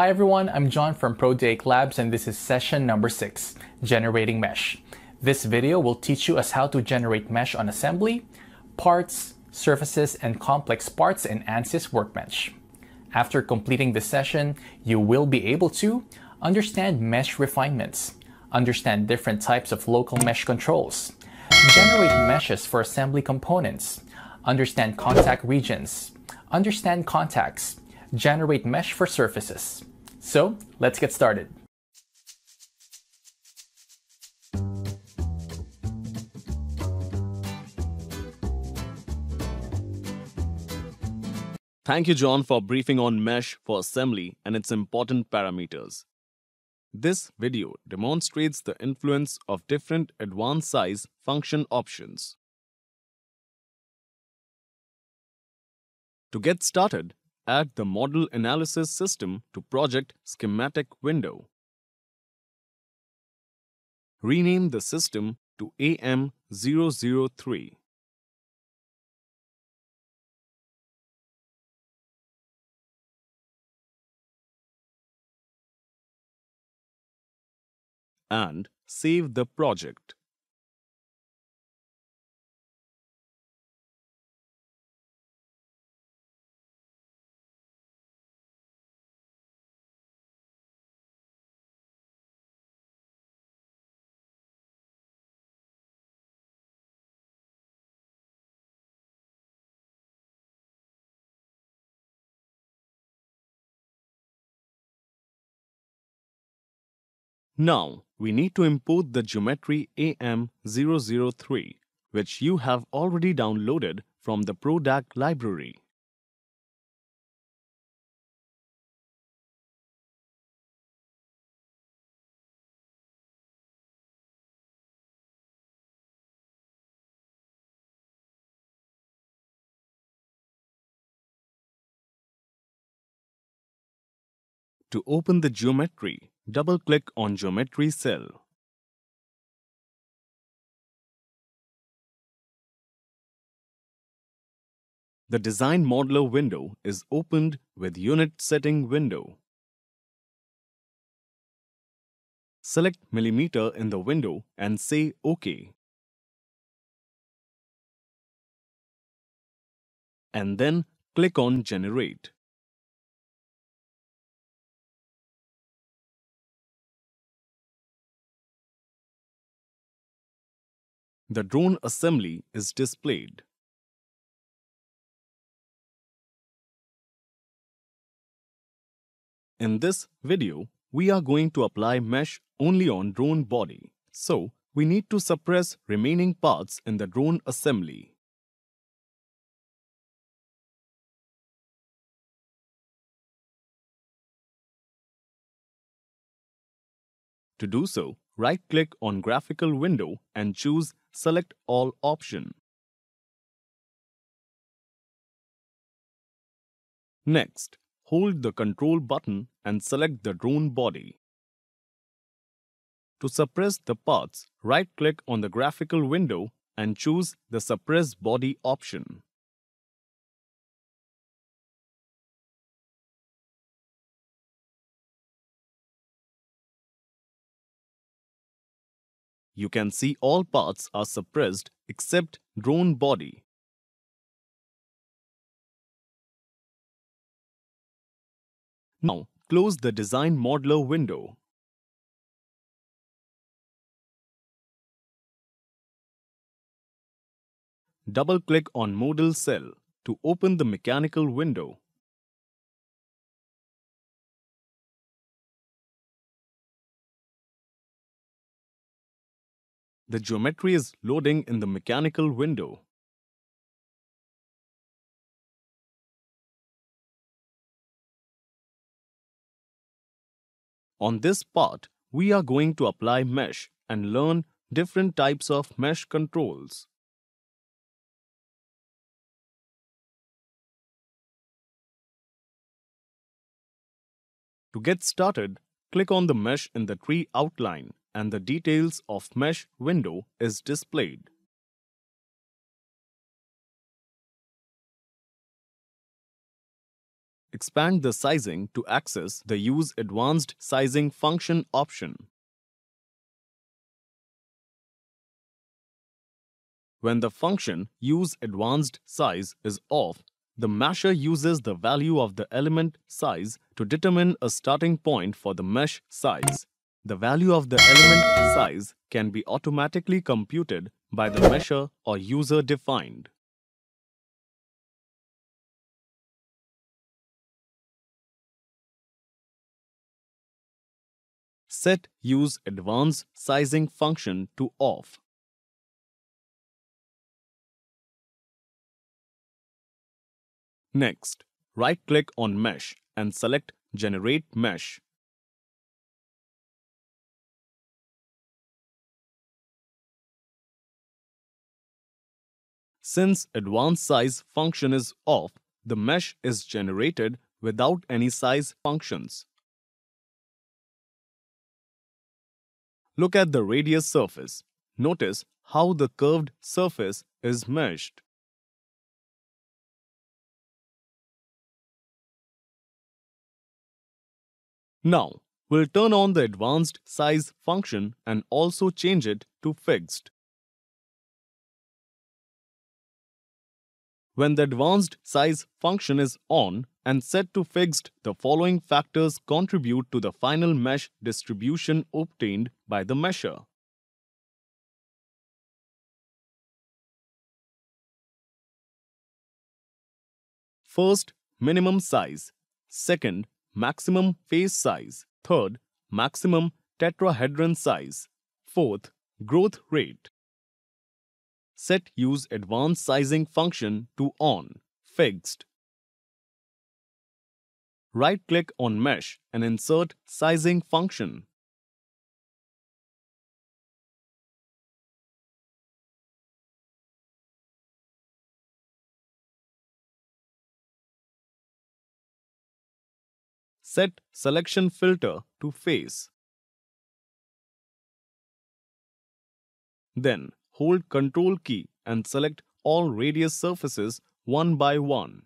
Hi everyone, I'm John from Prodac Labs and this is session number 6, Generating Mesh. This video will teach you us how to generate mesh on assembly, parts, surfaces, and complex parts in ANSYS Workbench. After completing this session, you will be able to understand mesh refinements, understand different types of local mesh controls, generate meshes for assembly components, understand contact regions, understand contacts, generate mesh for surfaces. So let's get started. Thank you, John, for briefing on mesh for assembly and its important parameters. This video demonstrates the influence of different advanced size function options. To get started, add the model analysis system to project schematic window. Rename the system to AM003. And save the project. Now, we need to import the geometry AM003, which you have already downloaded from the Prodac library. To open the geometry, double-click on Geometry cell. The Design Modeler window is opened with Unit Setting window. Select millimeter in the window and say OK. And then click on Generate. The drone assembly is displayed. In this video, we are going to apply mesh only on drone body, so we need to suppress remaining parts in the drone assembly. To do so, right-click on graphical window and choose Select All option. Next, hold the control button and select the drone body. To suppress the parts, right-click on the graphical window and choose the Suppress Body option. You can see all parts are suppressed except drone body. Now, close the Design Modeler window. Double-click on Model cell to open the mechanical window. The geometry is loading in the mechanical window. On this part, we are going to apply mesh and learn different types of mesh controls. To get started, click on the mesh in the tree outline, and the Details of Mesh window is displayed. Expand the sizing to access the Use Advanced Sizing function option. When the function Use Advanced Size is off, the mesher uses the value of the element size to determine a starting point for the mesh size. The value of the element size can be automatically computed by the mesher or user defined. Set Use Advanced Sizing function to off. Next, right-click on Mesh and select Generate Mesh. Since Advanced Size function is off, the mesh is generated without any size functions. Look at the radius surface. Notice how the curved surface is meshed. Now, we'll turn on the Advanced Size function and also change it to Fixed. When the Advanced Size function is on and set to Fixed, the following factors contribute to the final mesh distribution obtained by the mesher. First, minimum size. Second, maximum face size. Third, maximum tetrahedron size. Fourth, growth rate. Set Use Advanced Sizing function to on, Fixed. Right-click on Mesh and insert Sizing function. Set Selection Filter to Face. Then, hold Control key and select all radius surfaces one by one.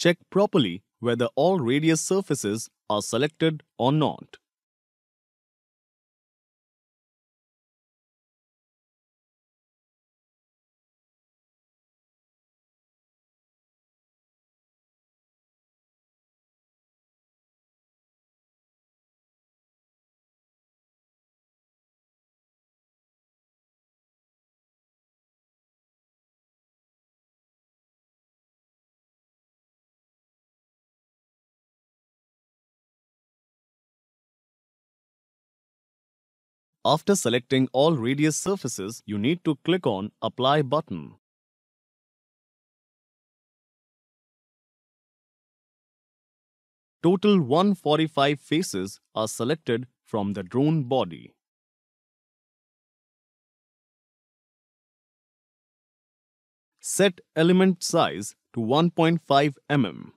Check properly whether all radius surfaces are selected or not. After selecting all radius surfaces, you need to click on Apply button. Total 145 faces are selected from the drone body. Set element size to 1.5 mm.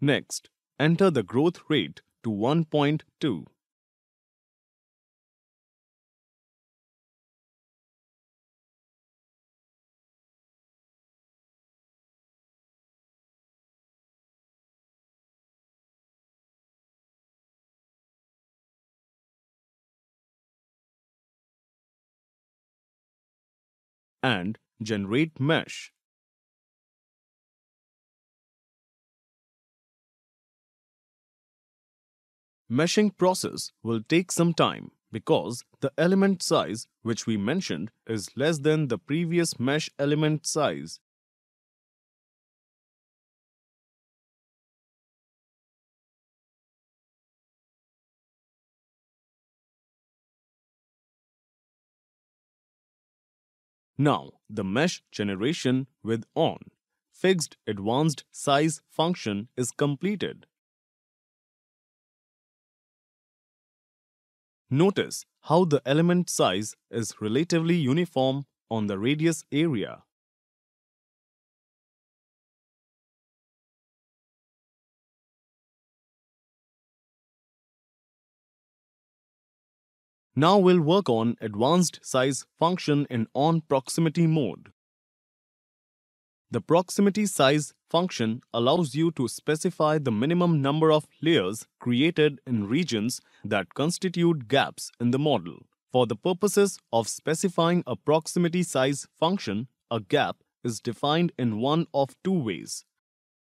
Next, enter the growth rate to 1.2. and generate mesh. Meshing process will take some time because the element size which we mentioned is less than the previous mesh element size. Now, the mesh generation with on fixed advanced size function is completed. Notice how the element size is relatively uniform on the radius area. Now we'll work on advanced size function in on proximity mode. The proximity size function allows you to specify the minimum number of layers created in regions that constitute gaps in the model. For the purposes of specifying a proximity size function, a gap is defined in one of two ways.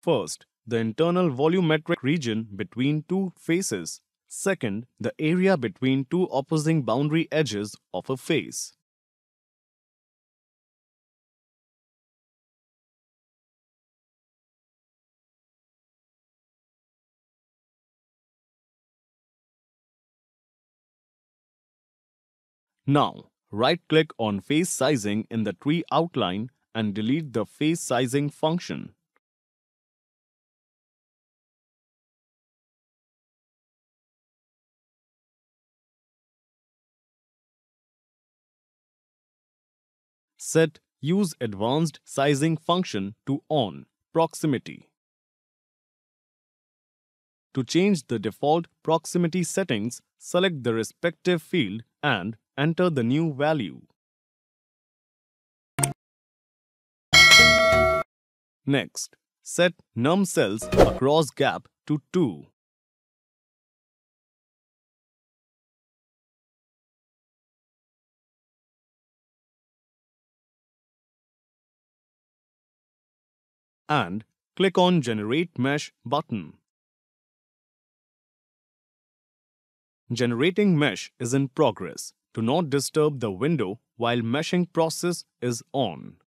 First, the internal volumetric region between two faces. Second, the area between two opposing boundary edges of a face. Now, right-click on Face Sizing in the tree outline and delete the Face Sizing function. Set Use Advanced Sizing function to On Proximity. To change the default proximity settings, select the respective field and enter the new value. Next, set num cells across gap to 2. And click on Generate Mesh button. Generating mesh is in progress. Do not disturb the window while meshing process is on.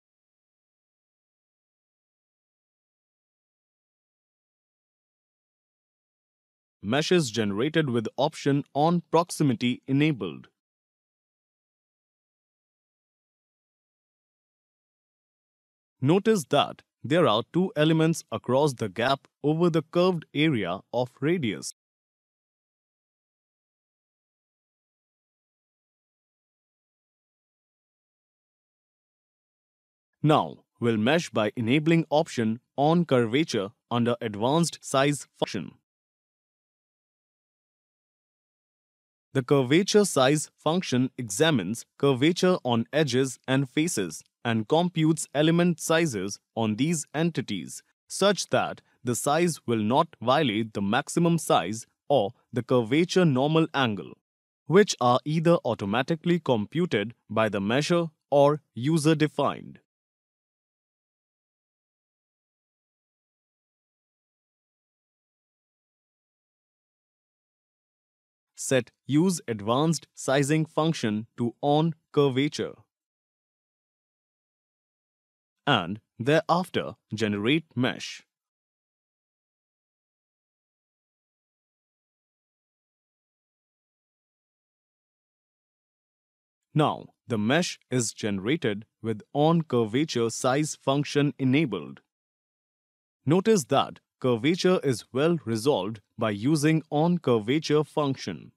Mesh is generated with option On Proximity enabled. Notice that there are two elements across the gap over the curved area of radius. Now, we'll mesh by enabling option On Curvature under Advanced Size function. The Curvature Size function examines curvature on edges and faces and computes element sizes on these entities such that the size will not violate the maximum size or the curvature normal angle, which are either automatically computed by the mesher or user-defined. Set Use Advanced Sizing function to On Curvature. And thereafter, generate mesh. Now, the mesh is generated with On Curvature Size function enabled. Notice that Curvature is well resolved by using onCurvature function.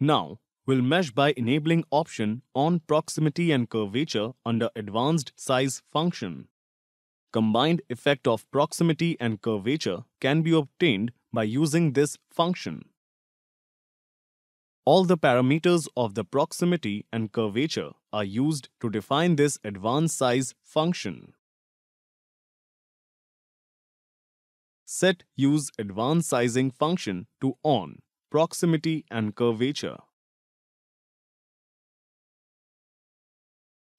Now, we'll mesh by enabling option on Proximity and Curvature under Advanced Size function. Combined effect of proximity and curvature can be obtained by using this function. All the parameters of the proximity and curvature are used to define this advanced size function. Set use advanced sizing function to on proximity and curvature.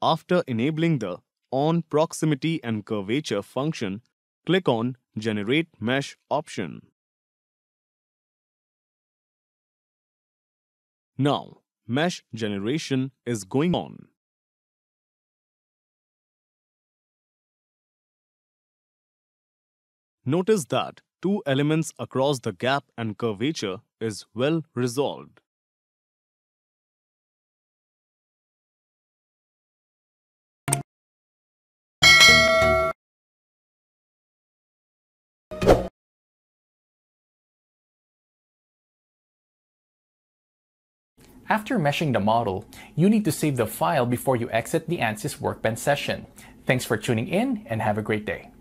After enabling the on proximity and curvature function, click on Generate Mesh option. Now, mesh generation is going on. Notice that two elements across the gap and curvature is well resolved. After meshing the model, you need to save the file before you exit the ANSYS Workbench session. Thanks for tuning in and have a great day.